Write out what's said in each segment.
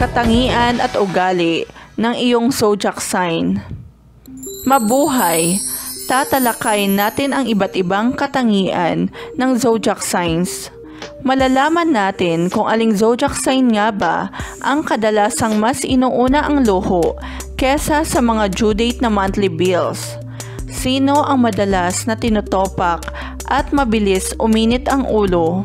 katangian at ugali ng iyong zodiac sign. Mabuhay! Tatalakayin natin ang iba't ibang katangian ng zodiac signs. Malalaman natin kung aling zodiac sign nga ba ang kadalasang mas inuuna ang luho kesa sa mga due date na monthly bills. Sino ang madalas na tinutopak at mabilis uminit ang ulo?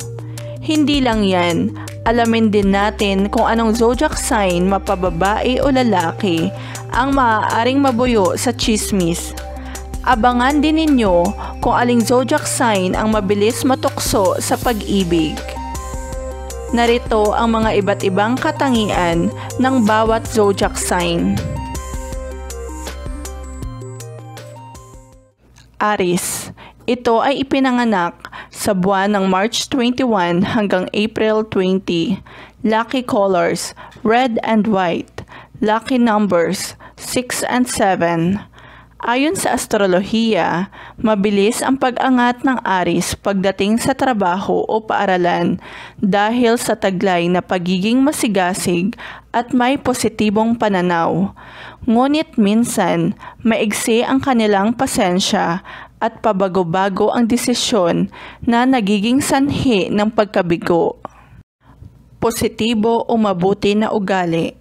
Hindi lang yan, alamin din natin kung anong zodiac sign, mapababae o lalaki, ang maaaring mabuyo sa chismis. Abangan din ninyo kung aling zodiac sign ang mabilis matukso sa pag-ibig. Narito ang mga iba't ibang katangian ng bawat zodiac sign. Aries. Ito ay ipinanganak sa buwan ng March 21 hanggang April 20. Lucky colors, red and white. Lucky numbers, 6 and 7. Ayon sa astrolohiya, mabilis ang pag-angat ng Aries pagdating sa trabaho o paaralan dahil sa taglay na pagiging masigasig at may positibong pananaw. Ngunit minsan, maigsi ang kanilang pasensya at pabago-bago ang desisyon na nagiging sanhi ng pagkabigo. Positibo o mabuti na ugali.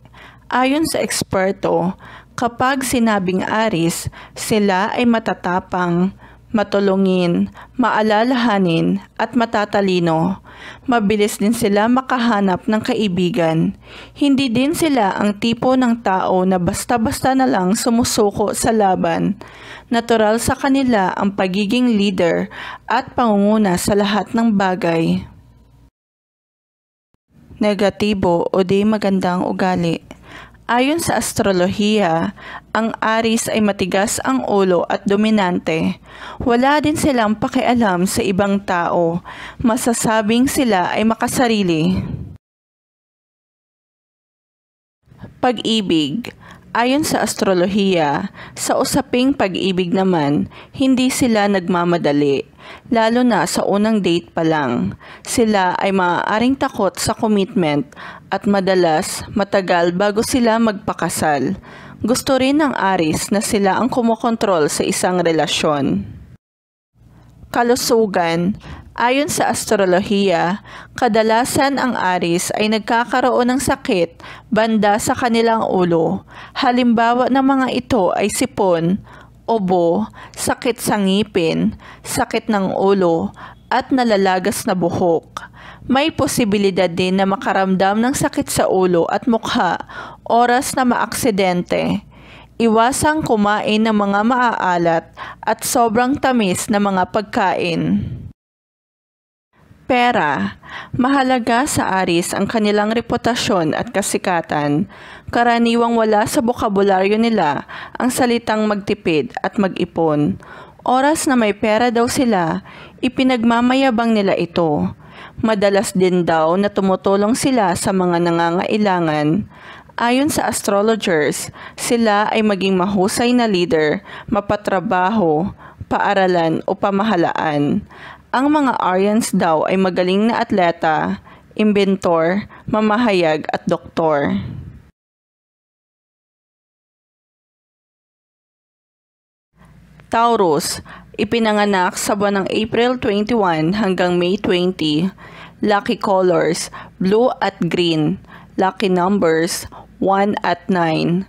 Ayon sa eksperto, kapag sinabing Aries, sila ay matatapang, matulungin, maalalahanin at matatalino. Mabilis din sila makahanap ng kaibigan. Hindi din sila ang tipo ng tao na basta-basta na lang sumusuko sa laban. Natural sa kanila ang pagiging leader at pangunguna sa lahat ng bagay. Negatibo o di magandang ugali. Ayon sa astrolohiya, ang Aries ay matigas ang ulo at dominante. Wala din silang pakialam sa ibang tao. Masasabing sila ay makasarili. Pag-ibig. Ayon sa astrolohiya, sa usaping pag-ibig naman, hindi sila nagmamadali. Lalo na sa unang date pa lang, sila ay maaaring takot sa commitment at madalas matagal bago sila magpakasal. Gusto rin ng Aries na sila ang kumokontrol sa isang relasyon. Kalusugan. Ayon sa astrolohiya, kadalasan ang Aries ay nagkakaroon ng sakit banda sa kanilang ulo. Halimbawa ng mga ito ay sipon, obo, sakit sa ngipin, sakit ng ulo, at nalalagas na buhok. May posibilidad din na makaramdam ng sakit sa ulo at mukha oras na maaksidente. Iwasang kumain ng mga maaalat at sobrang tamis na mga pagkain. Pera. Mahalaga sa Aries ang kanilang reputasyon at kasikatan. Karaniwang wala sa bokabularyo nila ang salitang magtipid at mag-ipon. Oras na may pera daw sila, ipinagmamayabang nila ito. Madalas din daw na tumutulong sila sa mga nangangailangan. Ayon sa astrologers, sila ay maging mahusay na leader, mapatrabaho, paaralan o pamahalaan. Ang mga Aryans daw ay magaling na atleta, inventor, mamahayag at doktor. Taurus, ipinanganak sa buwan ng April 21 hanggang May 20. Lucky colors, blue at green. Lucky numbers, 1 at 9.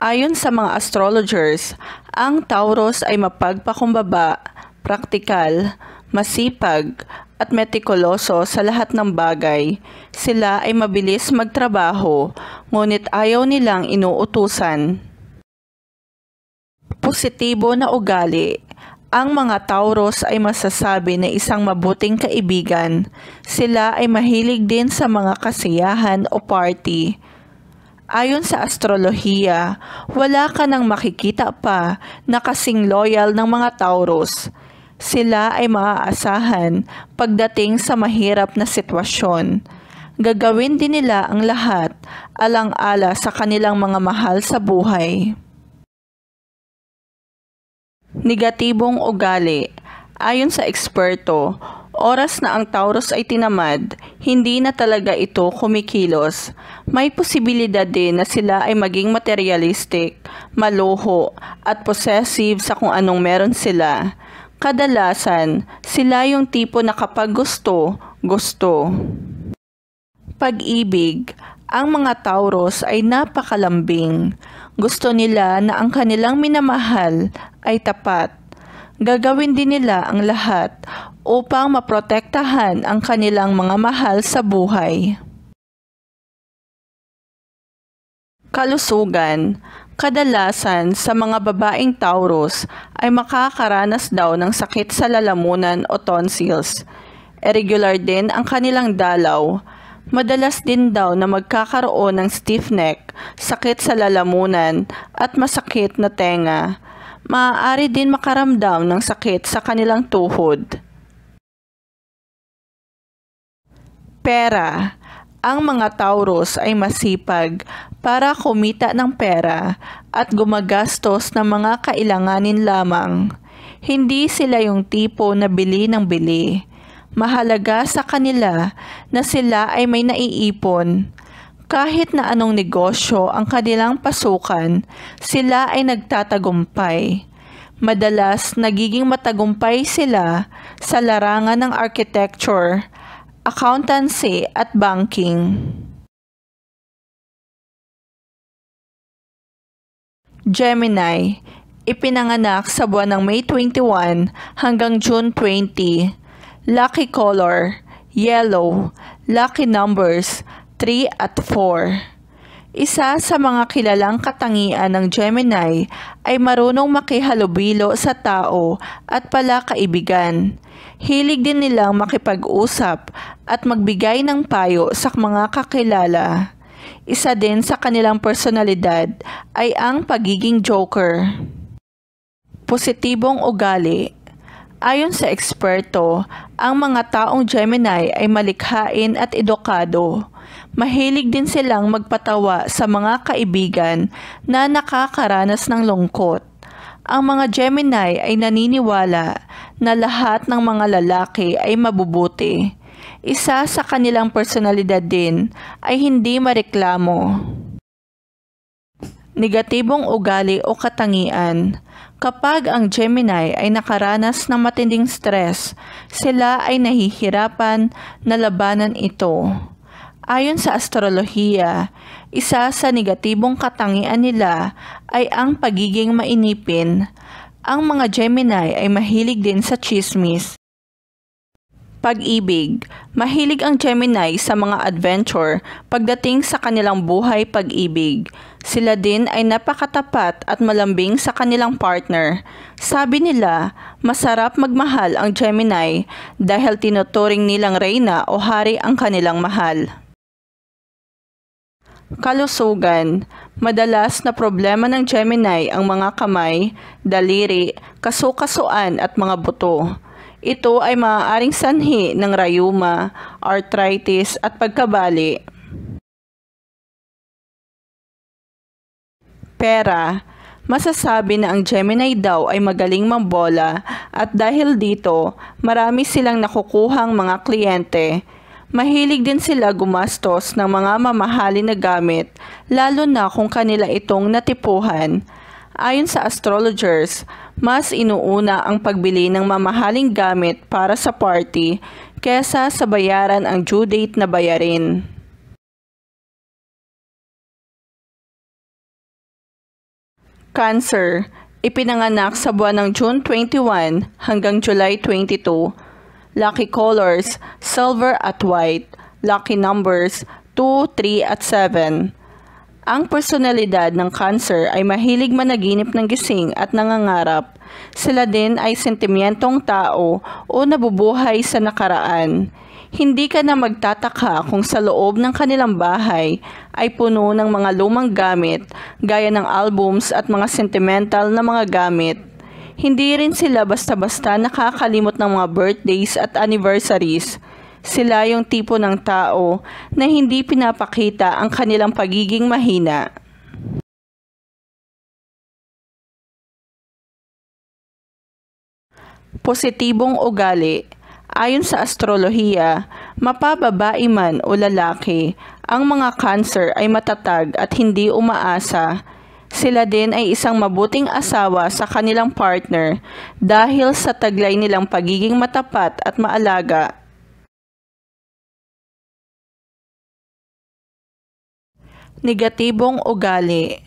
Ayon sa mga astrologers, ang Taurus ay mapagpakumbaba, praktikal, masipag at metikuloso sa lahat ng bagay. Sila ay mabilis magtrabaho, ngunit ayaw nilang inuutusan. Positibo na ugali. Ang mga Taurus ay masasabi na isang mabuting kaibigan. Sila ay mahilig din sa mga kasiyahan o party. Ayon sa astrolohiya, wala ka nang makikita pa na kasing loyal ng mga Taurus. Sila ay maaasahan pagdating sa mahirap na sitwasyon. Gagawin din nila ang lahat alang-ala sa kanilang mga mahal sa buhay. Negatibong ugali. Ayon sa eksperto, Oras na ang Taurus ay tinamad, hindi na talaga ito kumikilos. May posibilidad din na sila ay maging materialistic, maloho at possessive sa kung anong meron sila. Kadalasan, sila yung tipo na kapag gusto, gusto. Pag-ibig, ang mga Taurus ay napakalambing. Gusto nila na ang kanilang minamahal ay tapat. Gagawin din nila ang lahat upang maprotektahan ang kanilang mga mahal sa buhay. Kalusugan. Kadalasan sa mga babaeng Taurus ay makakaranas daw ng sakit sa lalamunan o tonsils. Irregular din ang kanilang dalaw. Madalas din daw na magkakaroon ng stiff neck, sakit sa lalamunan at masakit na tenga. Maaari din makaramdam ng sakit sa kanilang tuhod. Pera. Ang mga Taurus ay masipag para kumita ng pera at gumagastos ng mga kailanganin lamang. Hindi sila yung tipo na bili ng bili. Mahalaga sa kanila na sila ay may naiipon. Kahit na anong negosyo ang kanilang pasukan, sila ay nagtatagumpay. Madalas nagiging matagumpay sila sa larangan ng architecture, accountancy at banking. Gemini, ipinanganak sa buwan ng May 21 hanggang June 20. Lucky color, yellow. Lucky numbers, 3 at 4. Isa sa mga kilalang katangian ng Gemini ay marunong makihalubilo sa tao at palakaibigan. Hilig din nilang makipag-usap at magbigay ng payo sa mga kakilala. Isa din sa kanilang personalidad ay ang pagiging joker. Positibong ugali. Ayon sa eksperto, ang mga taong Gemini ay malikhain at edukado. Mahilig din silang magpatawa sa mga kaibigan na nakakaranas ng lungkot. Ang mga Gemini ay naniniwala na lahat ng mga lalaki ay mabubuti. Isa sa kanilang personalidad din ay hindi mareklamo. Negatibong ugali o katangian. Kapag ang Gemini ay nakaranas ng matinding stress, sila ay nahihirapan na labanan ito. Ayon sa astrolohiya, isa sa negatibong katangian nila ay ang pagiging mainipin. Ang mga Gemini ay mahilig din sa chismis. Pag-ibig. Mahilig ang Gemini sa mga adventure pagdating sa kanilang buhay pag-ibig. Sila din ay napakatapat at malambing sa kanilang partner. Sabi nila, masarap magmahal ang Gemini dahil tinuturing nilang reyna o hari ang kanilang mahal. Kalusugan. Madalas na problema ng Gemini ang mga kamay, daliri, kasukasuan at mga buto. Ito ay maaaring sanhi ng rayuma, arthritis at pagkabali. Pera. Masasabi na ang Gemini daw ay magaling mambola at dahil dito, marami silang nakukuhang mga kliyente. Mahilig din sila gumastos ng mga mamahalin na gamit, lalo na kung kanila itong natipuhan. Ayon sa astrologers, mas inuuna ang pagbili ng mamahaling gamit para sa party kesa sa bayaran ang due date na bayarin. Cancer, ipinanganak sa buwan ng June 21 hanggang July 22. Lucky colors, silver at white. Lucky numbers, 2, 3 at 7. Ang personalidad ng Cancer ay mahilig managinip ng gising at nangangarap. Sila din ay sentimentong tao o nabubuhay sa nakaraan. Hindi ka na magtataka kung sa loob ng kanilang bahay ay puno ng mga lumang gamit gaya ng albums at mga sentimental na mga gamit. Hindi rin sila basta-basta nakakalimot ng mga birthdays at anniversaries. Sila yung tipo ng tao na hindi pinapakita ang kanilang pagiging mahina. Positibong ugali. Ayon sa astrolohiya, mapababae man o lalaki, ang mga Cancer ay matatag at hindi umaasa. Sila din ay isang mabuting asawa sa kanilang partner dahil sa taglay nilang pagiging matapat at maalaga. Negatibong ugali.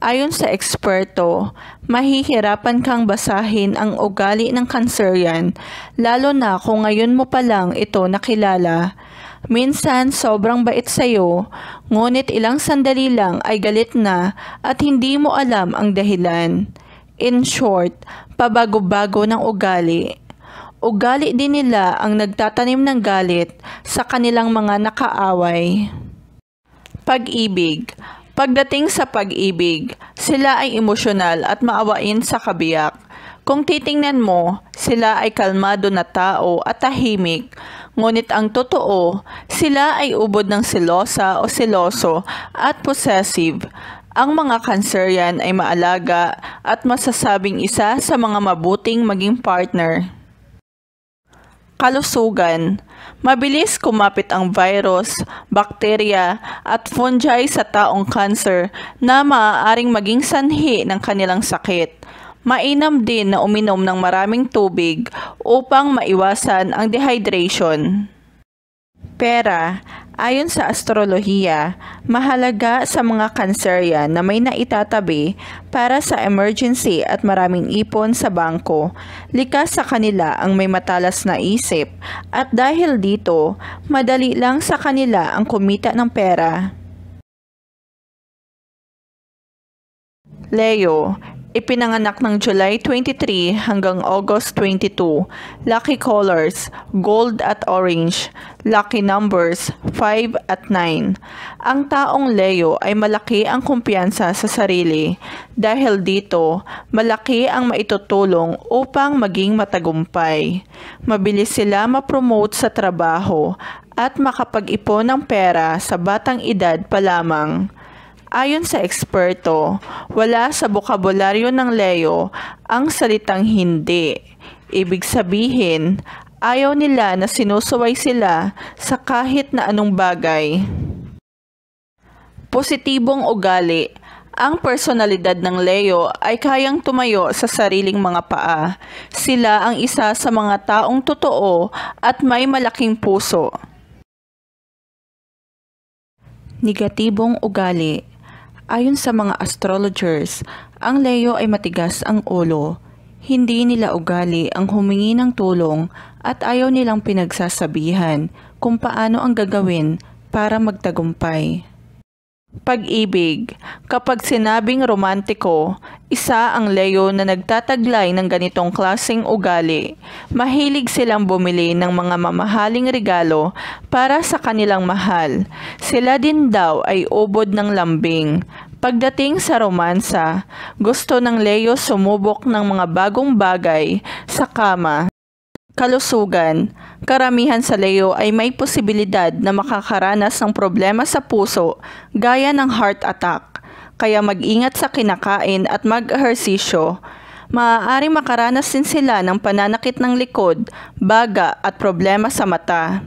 Ayon sa eksperto, mahihirapan kang basahin ang ugali ng Cancerian, lalo na kung ngayon mo pa lang ito nakilala. Minsan sobrang bait sa'yo, ngunit ilang sandali lang ay galit na at hindi mo alam ang dahilan. In short, pabago-bago ng ugali. Ugali din nila ang nagtatanim ng galit sa kanilang mga nakaaway. Pag-ibig. Pagdating sa pag-ibig, sila ay emosyonal at maawain sa kabiyak. Kung titingnan mo, sila ay kalmado na tao at tahimik. Ngunit ang totoo, sila ay ubod ng selosa o seloso at possessive. Ang mga Cancerian ay maalaga at masasabing isa sa mga mabuting maging partner. Kalusugan. Mabilis kumapit ang virus, bakterya at fungi sa taong Cancer na maaaring maging sanhi ng kanilang sakit. Mainam din na uminom ng maraming tubig upang maiwasan ang dehydration. Pera. Ayon sa astrolohiya, mahalaga sa mga Cancerian na may naitatabi para sa emergency at maraming ipon sa bangko. Likas sa kanila ang may matalas na isip at dahil dito, madali lang sa kanila ang kumita ng pera. Leo. Ipinanganak ng July 23 hanggang August 22. Lucky colors, gold at orange. Lucky numbers, 5 at 9. Ang taong Leo ay malaki ang kumpiyansa sa sarili. Dahil dito, malaki ang maitutulong upang maging matagumpay. Mabilis sila ma-promote sa trabaho at makapag-ipon ng pera sa batang edad pa lamang. Ayon sa eksperto, wala sa bokabularyo ng Leo ang salitang hindi. Ibig sabihin, ayaw nila na sinusuway sila sa kahit na anong bagay. Positibong ugali. Ang personalidad ng Leo ay kayang tumayo sa sariling mga paa. Sila ang isa sa mga taong totoo at may malaking puso. Negatibong ugali. Ayon sa mga astrologers, ang Leo ay matigas ang ulo. Hindi nila ugali ang humingi ng tulong at ayaw nilang pinagsasabihan kung paano ang gagawin para magtagumpay. Pag-ibig. Kapag sinabing romantiko, isa ang Leo na nagtataglay ng ganitong klaseng ugali. Mahilig silang bumili ng mga mamahaling regalo para sa kanilang mahal. Sila din daw ay ubod ng lambing. Pagdating sa romansa, gusto ng Leo sumubok ng mga bagong bagay sa kama. Kalusugan. Karamihan sa Leo ay may posibilidad na makakaranas ng problema sa puso gaya ng heart attack. Kaya mag-ingat sa kinakain at mag-ehersisyo. Maaari makaranas din sila ng pananakit ng likod, baga at problema sa mata.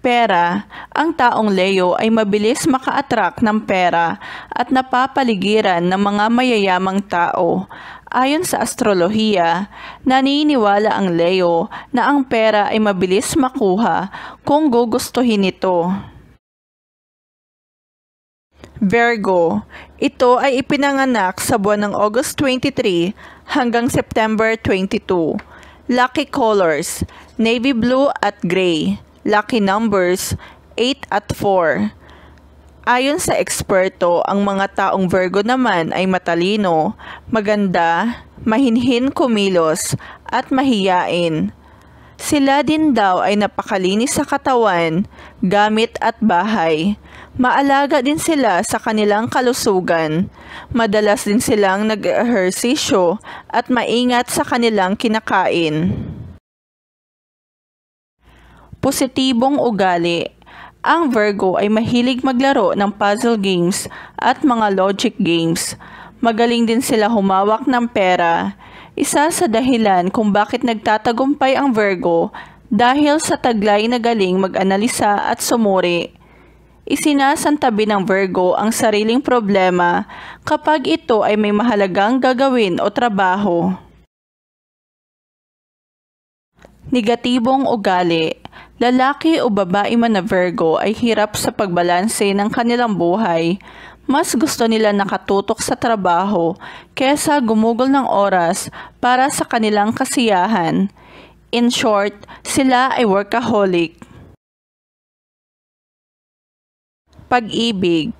Pera. Ang taong Leo ay mabilis maka-attract ng pera at napapaligiran ng mga mayayamang tao. Ayon sa astrolohiya, naniniwala ang Leo na ang pera ay mabilis makuha kung gugustuhin ito. Virgo. Ito ay ipinanganak sa buwan ng August 23 hanggang September 22. Lucky colors, navy blue at gray. Lucky numbers, 8 at 4. Ayon sa eksperto, ang mga taong Virgo naman ay matalino, maganda, mahinhin kumilos, at mahiyain. Sila din daw ay napakalinis sa katawan, gamit at bahay. Maalaga din sila sa kanilang kalusugan. Madalas din silang nag-ehersisyo at maingat sa kanilang kinakain. Positibong ugali. Ang Virgo ay mahilig maglaro ng puzzle games at mga logic games. Magaling din sila humawak ng pera. Isa sa dahilan kung bakit nagtatagumpay ang Virgo Dahil sa taglay na galing mag-analisa at sumuri, isinasantabi ng Virgo ang sariling problema kapag ito ay may mahalagang gagawin o trabaho. Negatibong ugali. Lalaki o babae man na Virgo ay hirap sa pagbalanse ng kanilang buhay. Mas gusto nila nakatutok sa trabaho kesa gumugol ng oras para sa kanilang kasiyahan. In short, sila ay workaholic. Pag-ibig.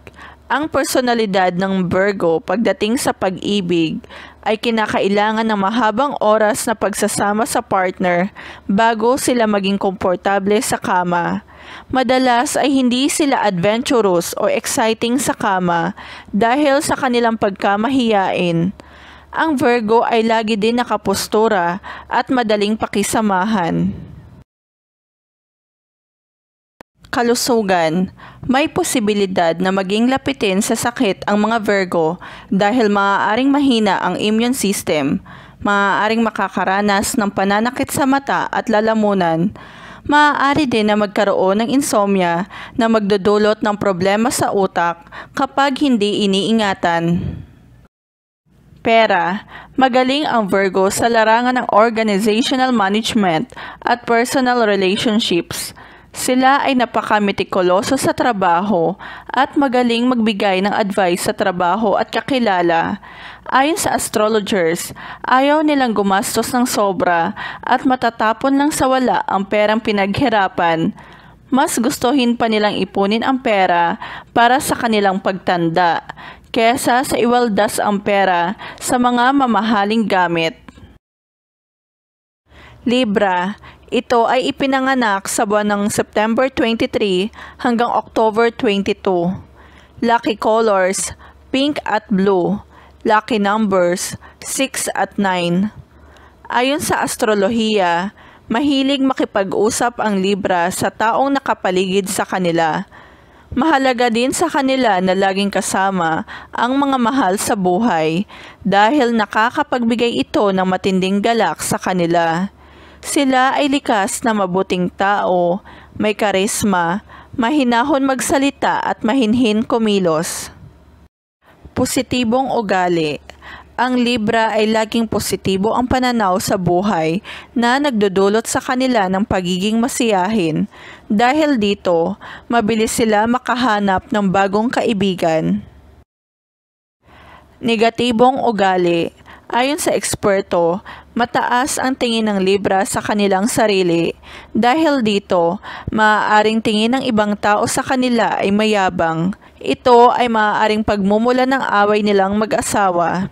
Ang personalidad ng Virgo pagdating sa pag-ibig ay kinakailangan ng mahabang oras na pagsasama sa partner bago sila maging komportable sa kama. Madalas ay hindi sila adventurous o exciting sa kama dahil sa kanilang pagkamahiyain. Ang Virgo ay lagi din nakapostura at madaling pakisamahan. Kalusugan. May posibilidad na maging lapitin sa sakit ang mga Virgo dahil maaaring mahina ang immune system, maaaring makakaranas ng pananakit sa mata at lalamunan. Maaari din na magkaroon ng insomnia na magdudulot ng problema sa utak kapag hindi iniingatan. Pera. Magaling ang Virgo sa larangan ng organizational management at personal relationships. Sila ay napakametikuloso sa trabaho at magaling magbigay ng advice sa trabaho at kakilala. Ayon sa astrologers, ayaw nilang gumastos ng sobra at matatapon lang sa wala ang perang pinaghirapan. Mas gustuhin pa nilang ipunin ang pera para sa kanilang pagtanda kesa sa iwaldas ang pera sa mga mamahaling gamit. Libra. Ito ay ipinanganak sa buwan ng September 23 hanggang October 22. Lucky colors, pink at blue. Lucky numbers, 6 at 9. Ayon sa astrolohiya, mahilig makipag-usap ang Libra sa taong nakapaligid sa kanila. Mahalaga din sa kanila na laging kasama ang mga mahal sa buhay dahil nakakapagbigay ito ng matinding galak sa kanila. Sila ay likas na mabuting tao, may karisma, mahinahon magsalita at mahinhin kumilos. Positibong ugali. Ang Libra ay laging positibo ang pananaw sa buhay na nagdudulot sa kanila ng pagiging masiyahin. Dahil dito, mabilis sila makahanap ng bagong kaibigan. Negatibong ugali. Ayon sa eksperto, mataas ang tingin ng Libra sa kanilang sarili. Dahil dito, maaaring tingin ng ibang tao sa kanila ay mayabang. Ito ay maaaring pagmumula ng away nilang mag-asawa.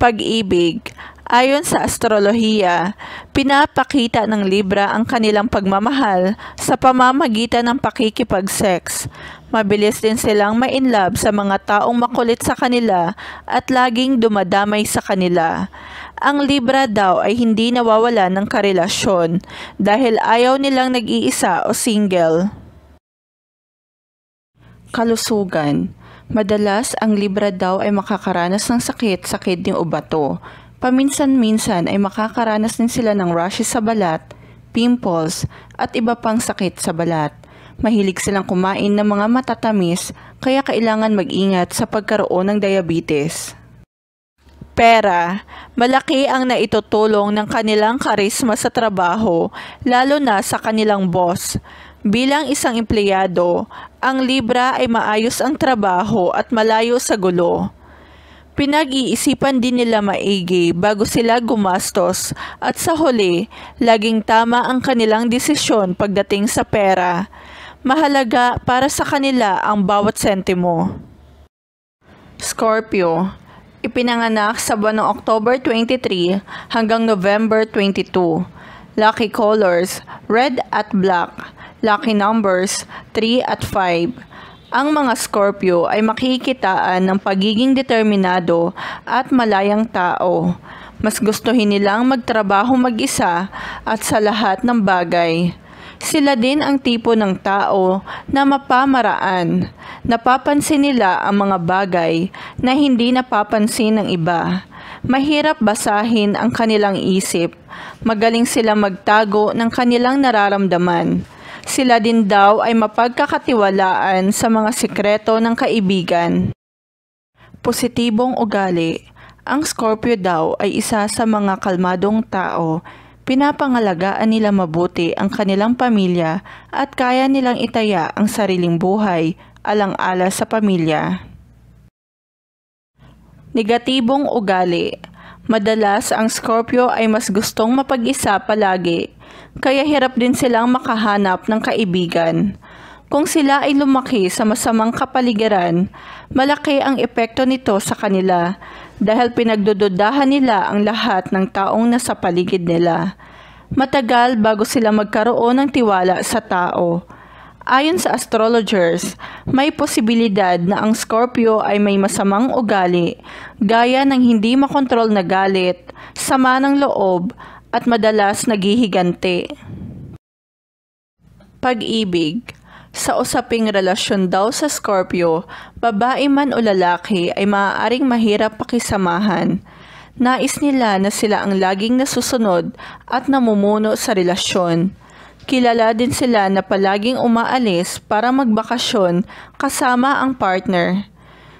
Pag-ibig. Ayon sa astrolohiya, pinapakita ng Libra ang kanilang pagmamahal sa pamamagitan ng pakikipag-sex. Mabilis din silang ma-inlove sa mga taong makulit sa kanila at laging dumadamay sa kanila. Ang Libra daw ay hindi nawawala ng karelasyon dahil ayaw nilang nag-iisa o single. Kalusugan. Madalas ang Libra daw ay makakaranas ng sakit sa kidney o bato. Paminsan-minsan ay makakaranas din sila ng rashes sa balat, pimples, at iba pang sakit sa balat. Mahilig silang kumain ng mga matatamis kaya kailangan mag-ingat sa pagkaroon ng diabetes. Pera. Malaki ang naitutulong ng kanilang karisma sa trabaho, lalo na sa kanilang boss. Bilang isang empleyado, ang Libra ay maayos ang trabaho at malayo sa gulo. Pinag-iisipan din nila maigi bago sila gumastos at sa huli, laging tama ang kanilang desisyon pagdating sa pera. Mahalaga para sa kanila ang bawat sentimo. Scorpio. Ipinanganak sa buwan ng October 23 hanggang November 22. Lucky colors, red at black. Lucky numbers, 3 at 5. Ang mga Scorpio ay makikitaan ng pagiging determinado at malayang tao. Mas gustuhin nilang magtrabaho mag-isa at sa lahat ng bagay. Sila din ang tipo ng tao na mapamaraan. Napapansin nila ang mga bagay na hindi napapansin ng iba. Mahirap basahin ang kanilang isip. Magaling sila magtago ng kanilang nararamdaman. Sila din daw ay mapagkakatiwalaan sa mga sikreto ng kaibigan. Positibong ugali. Ang Scorpio daw ay isa sa mga kalmadong tao. Pinapangalagaan nila mabuti ang kanilang pamilya at kaya nilang itaya ang sariling buhay alang-ala sa pamilya. Negatibong ugali. Madalas ang Scorpio ay mas gustong mapag-isa palagi, kaya hirap din silang makahanap ng kaibigan. Kung sila ay lumaki sa masamang kapaligiran, malaki ang epekto nito sa kanila dahil pinagdududahan nila ang lahat ng taong nasa paligid nila. Matagal bago sila magkaroon ng tiwala sa tao. Ayon sa astrologers, may posibilidad na ang Scorpio ay may masamang ugali, gaya ng hindi makontrol na galit, sama ng loob, at madalas naghihiganti. Pag-ibig. Sa usaping relasyon daw sa Scorpio, babae man o lalaki ay maaaring mahirap pakisamahan. Nais nila na sila ang laging nasusunod at namumuno sa relasyon. Kilala din sila na palaging umaalis para magbakasyon kasama ang partner.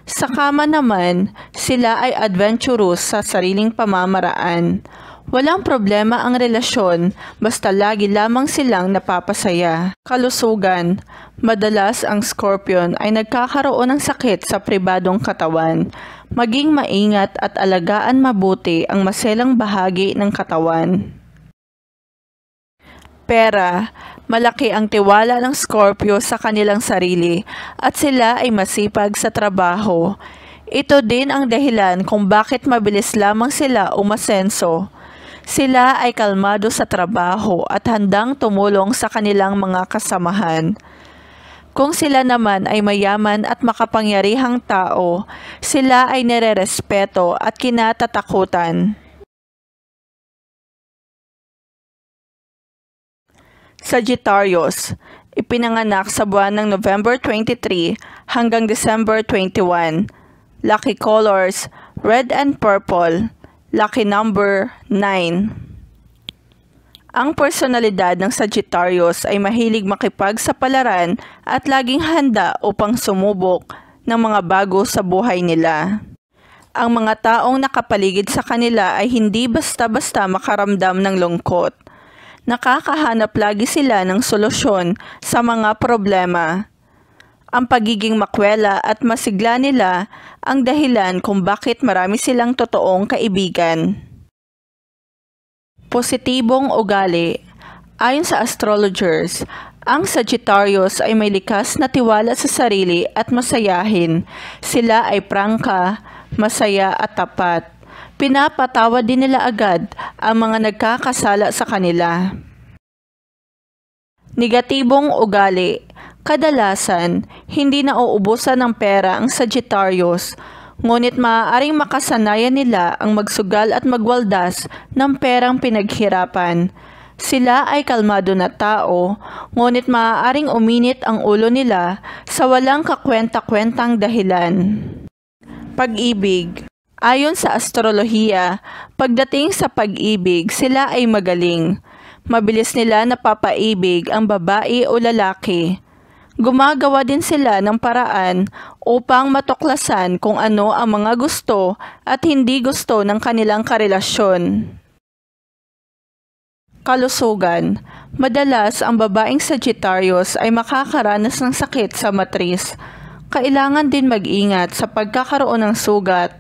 Sa kama naman, sila ay adventurous sa sariling pamamaraan. Walang problema ang relasyon basta lagi lamang silang napapasaya. Kalusugan. Madalas ang Scorpion ay nagkakaroon ng sakit sa pribadong katawan. Maging maingat at alagaan mabuti ang maselang bahagi ng katawan. Pera. Malaki ang tiwala ng Scorpio sa kanilang sarili at sila ay masipag sa trabaho. Ito din ang dahilan kung bakit mabilis lamang sila umasenso. Sila ay kalmado sa trabaho at handang tumulong sa kanilang mga kasamahan. Kung sila naman ay mayaman at makapangyarihang tao, sila ay nirerespeto at kinatatakutan. Sagittarius, ipinanganak sa buwan ng November 23 hanggang December 21. Lucky colors, red and purple. Lucky number, 9. Ang personalidad ng Sagittarius ay mahilig makipagsapalaran at laging handa upang sumubok ng mga bago sa buhay nila. Ang mga taong nakapaligid sa kanila ay hindi basta-basta makaramdam ng lungkot. Nakakahanap lagi sila ng solusyon sa mga problema. Ang pagiging makwela at masigla nila ang dahilan kung bakit marami silang totoong kaibigan. Positibong ugali. Ayon sa astrologers, ang Sagittarius ay may likas na tiwala sa sarili at masayahin. Sila ay prangka, masaya at tapat. Pinapatawa din nila agad ang mga nagkakasala sa kanila. Negatibong ugali. Kadalasan, hindi nauubusan ng pera ang Sagittarius, ngunit maaaring makasanayan nila ang magsugal at magwaldas ng perang pinaghirapan. Sila ay kalmado na tao, ngunit maaaring uminit ang ulo nila sa walang kakwenta-kwentang dahilan. Pag-ibig. Ayon sa astrolohiya, pagdating sa pag-ibig, sila ay magaling. Mabilis nila napapaibig ang babae o lalaki. Gumagawa din sila ng paraan upang matuklasan kung ano ang mga gusto at hindi gusto ng kanilang karelasyon. Kalusugan. Madalas ang babaeng Sagittarius ay makakaranas ng sakit sa matris. Kailangan din mag-ingat sa pagkakaroon ng sugat,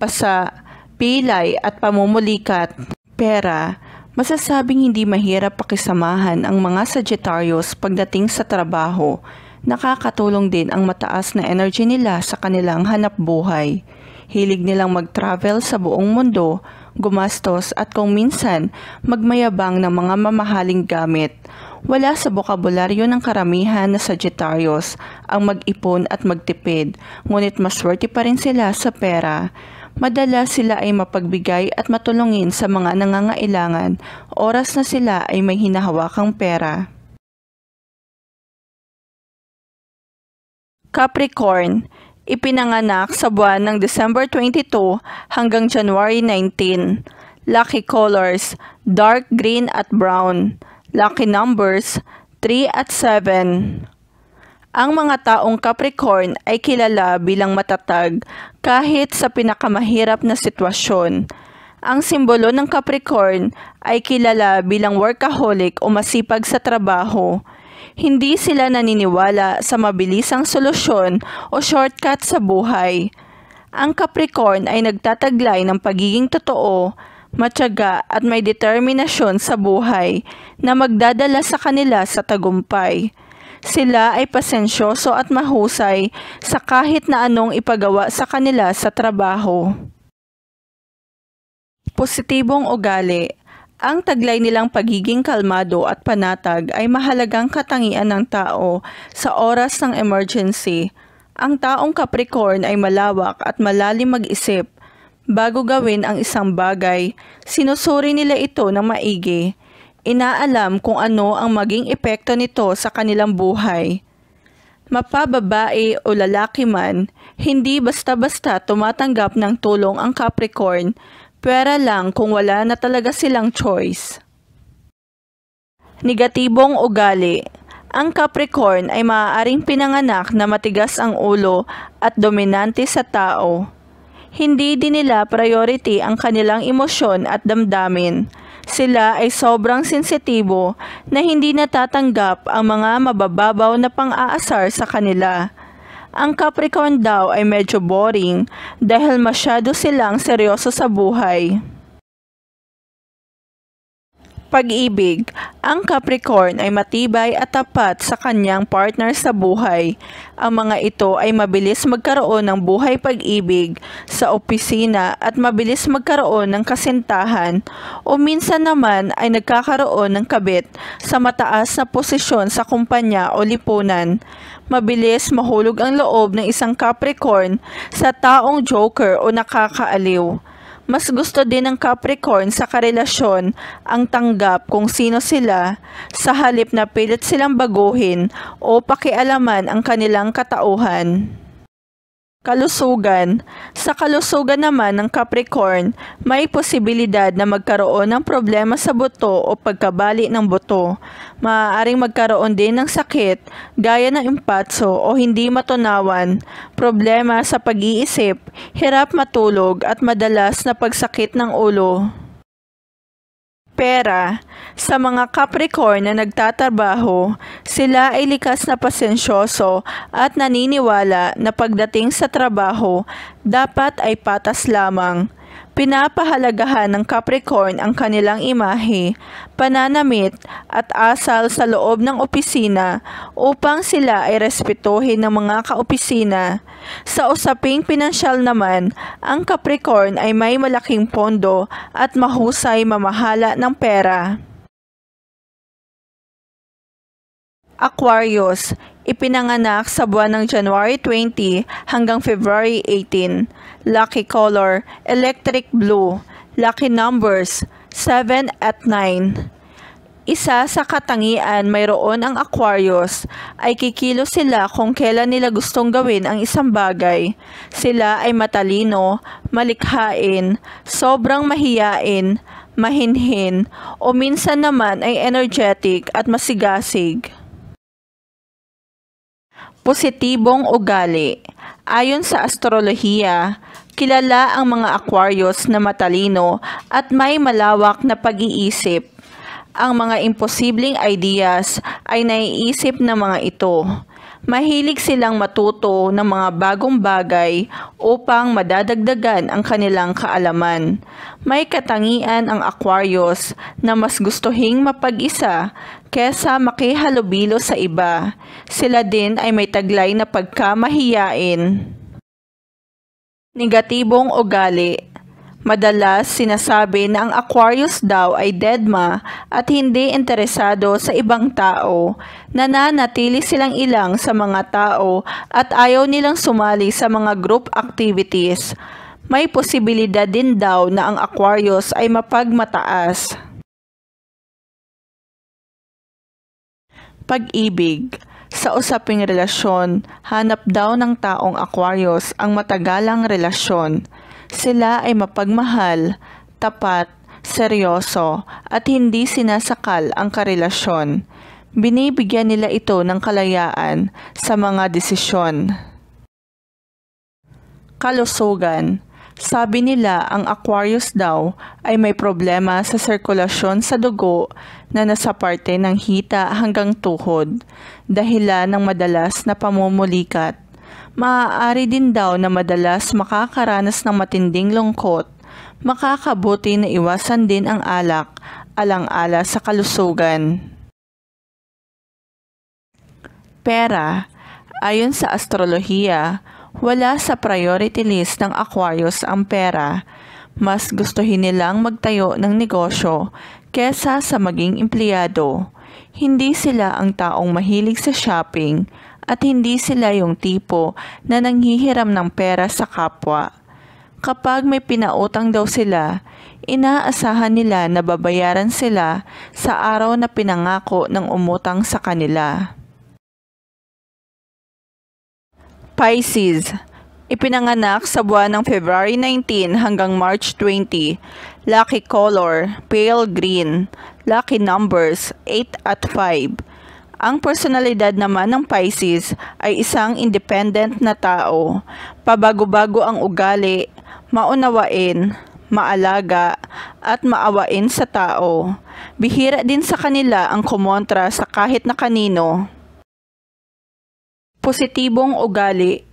pasa, pilay at pamumulikat. Pera. Masasabing hindi mahirap pakisamahan ang mga Sagittarius pagdating sa trabaho. Nakakatulong din ang mataas na energy nila sa kanilang hanapbuhay. Hilig nilang mag-travel sa buong mundo, gumastos at kung minsan magmayabang ng mga mamahaling gamit. Wala sa bokabularyo ng karamihan na Sagittarius ang mag-ipon at magtipid, ngunit maswerte pa rin sila sa pera. Madalas sila ay mapagbigay at matulungin sa mga nangangailangan oras na sila ay may hinahawakang pera. Capricorn, Ipinanganak sa buwan ng December 22 hanggang January 19. Lucky colors, dark green at brown. Lucky numbers, 3 at 7. Ang mga taong Capricorn ay kilala bilang matatag kahit sa pinakamahirap na sitwasyon. Ang simbolo ng Capricorn ay kilala bilang workaholic o masipag sa trabaho. Hindi sila naniniwala sa mabilisang solusyon o shortcut sa buhay. Ang Capricorn ay nagtataglay ng pagiging totoo, matyaga at may determinasyon sa buhay na magdadala sa kanila sa tagumpay. Sila ay pasensyoso at mahusay sa kahit na anong ipagawa sa kanila sa trabaho. Positibong ugali. Ang taglay nilang pagiging kalmado at panatag ay mahalagang katangian ng tao sa oras ng emergency. Ang taong Capricorn ay malawak at malalim mag-isip. Bago gawin ang isang bagay, sinusuri nila ito ng maigi. Inaalam kung ano ang maging epekto nito sa kanilang buhay. Mapababae o lalaki man, hindi basta-basta tumatanggap ng tulong ang Capricorn. Pwera lang kung wala na talaga silang choice. Negatibong ugali. Ang Capricorn ay maaaring pinanganak na matigas ang ulo at dominante sa tao. Hindi din nila priority ang kanilang emosyon at damdamin. Sila ay sobrang sensitibo na hindi natatanggap ang mga mabababaw na pang-aasar sa kanila. Ang Capricorn daw ay medyo boring dahil masyado silang seryoso sa buhay. Pag-ibig. Ang Capricorn ay matibay at tapat sa kanyang partner sa buhay. Ang mga ito ay mabilis magkaroon ng buhay pag-ibig sa opisina at mabilis magkaroon ng kasintahan o minsan naman ay nagkakaroon ng kabit sa mataas na posisyon sa kumpanya o lipunan. Mabilis mahulog ang loob ng isang Capricorn sa taong joker o nakakaaliw. Mas gusto din ng Capricorn sa karelasyon ang tanggap kung sino sila sa halip na pilit silang baguhin o pakialaman ang kanilang katauhan. Kalusugan. Sa kalusugan naman ng Capricorn, may posibilidad na magkaroon ng problema sa buto o pagkabali ng buto. Maaaring magkaroon din ng sakit gaya ng impatso o hindi matunawan, problema sa pag-iisip, hirap matulog at madalas na pagsakit ng ulo. Pera. Sa mga Capricorn na nagtatrabaho, sila ay likas na pasensyoso at naniniwala na pagdating sa trabaho, dapat ay patas lamang. Pinapahalagahan ng Capricorn ang kanilang imahe, pananamit at asal sa loob ng opisina upang sila ay respetuhin ng mga kaopisina. Sa usaping pinansyal naman, ang Capricorn ay may malaking pondo at mahusay mamahala ng pera. Aquarius. Ipinanganak sa buwan ng January 20 hanggang February 18. Lucky color, electric blue. Lucky numbers, 7 at 9. Isa sa katangian mayroon ang Aquarius ay kikilos sila kung kailan nila gustong gawin ang isang bagay. Sila ay matalino, malikhain, sobrang mahiyain, mahinhin, o minsan naman ay energetic at masigasig. Positibong ugali. Ayon sa astrolohiya, kilala ang mga Aquarius na matalino at may malawak na pag-iisip. Ang mga imposibleng ideas ay naiisip ng mga ito. Mahilig silang matuto ng mga bagong bagay upang madadagdagan ang kanilang kaalaman. May katangian ang Aquarius na mas gustuhing mapag-isa kesa makihalubilo sa iba. Sila din ay may taglay na pagkamahiyain. Negatibong ugali. Madalas sinasabi na ang Aquarius daw ay deadma at hindi interesado sa ibang tao. Nananatili silang ilang sa mga tao at ayaw nilang sumali sa mga group activities. May posibilidad din daw na ang Aquarius ay mapagmataas. Pag-ibig. Sa usaping relasyon, hanap daw ng taong Aquarius ang matagalang relasyon. Sila ay mapagmahal, tapat, seryoso, at hindi sinasakal ang karelasyon. Binibigyan nila ito ng kalayaan sa mga desisyon. Kalusugan. Sabi nila ang Aquarius daw ay may problema sa sirkulasyon sa dugo na nasa parte ng hita hanggang tuhod, dahilan ng madalas na pamumulikat. Maaari din daw na madalas makakaranas ng matinding lungkot. Makakabuti na iwasan din ang alak, alang-ala sa kalusugan. Pera. Ayon sa astrolohiya, wala sa priority list ng Aquarius ang pera. Mas gustuhin nilang magtayo ng negosyo kesa sa maging empleyado. Hindi sila ang taong mahilig sa shopping at hindi sila yung tipo na nanghihiram ng pera sa kapwa. Kapag may pinautang daw sila, inaasahan nila na babayaran sila sa araw na pinangako ng umutang sa kanila. Pisces. Ipinanganak sa buwan ng February 19 hanggang March 20. Lucky color, pale green. Lucky numbers, 8 at 5. Ang personalidad naman ng Pisces ay isang independent na tao. Pabago-bago ang ugali, maunawain, maalaga, at maawain sa tao. Bihira din sa kanila ang kumontra sa kahit na kanino. Positibong ugali.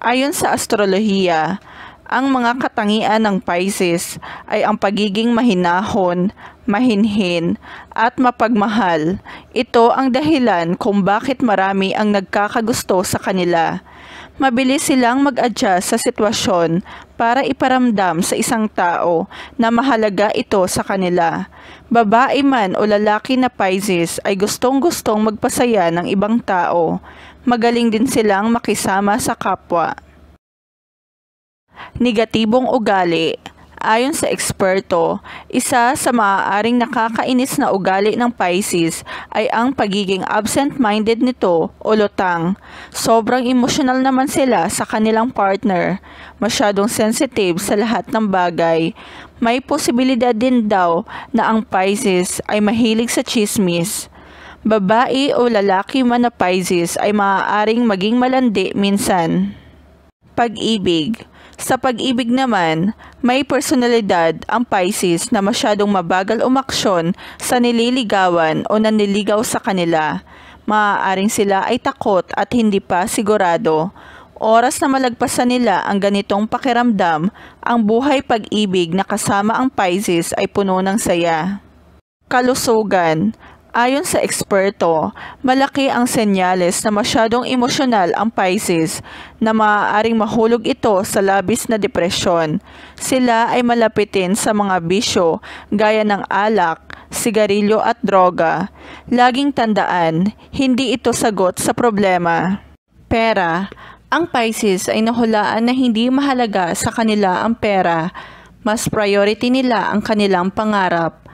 Ayon sa astrolohiya, ang mga katangian ng Pisces ay ang pagiging mahinahon, mahinhin, at mapagmahal. Ito ang dahilan kung bakit marami ang nagkakagusto sa kanila. Mabilis silang mag-adjust sa sitwasyon para iparamdam sa isang tao na mahalaga ito sa kanila. Babae man o lalaki na Pisces ay gustong-gustong magpasaya ng ibang tao. Magaling din silang makisama sa kapwa. Negatibong ugali. Ayon sa eksperto, isa sa maaaring nakakainis na ugali ng Pisces ay ang pagiging absent-minded nito o lutang. Sobrang emosyonal naman sila sa kanilang partner. Masyadong sensitive sa lahat ng bagay. May posibilidad din daw na ang Pisces ay mahilig sa chismis. Babae o lalaki man na Pisces ay maaaring maging malandi minsan. Pag-ibig. Sa pag-ibig naman, may personalidad ang Pisces na masyadong mabagal umaksyon sa nililigawan o naniligaw sa kanila. Maaaring sila ay takot at hindi pa sigurado. Oras na malagpasan nila ang ganitong pakiramdam, ang buhay pag-ibig na kasama ang Pisces ay puno ng saya. Kalusugan. Ayon sa eksperto, malaki ang senyales na masyadong emosyonal ang Pisces na maaaring mahulog ito sa labis na depresyon. Sila ay malapitin sa mga bisyo gaya ng alak, sigarilyo at droga. Laging tandaan, hindi ito sagot sa problema. Pera. Ang Pisces ay nahulaan na hindi mahalaga sa kanila ang pera. Mas priority nila ang kanilang pangarap.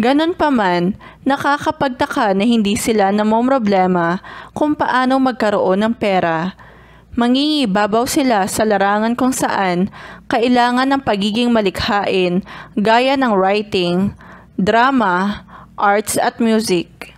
Ganon pa man, nakakapagtaka na hindi sila namomroblema kung paano magkaroon ng pera. Mangingibabaw sila sa larangan kung saan kailangan ng pagiging malikhain gaya ng writing, drama, arts at music.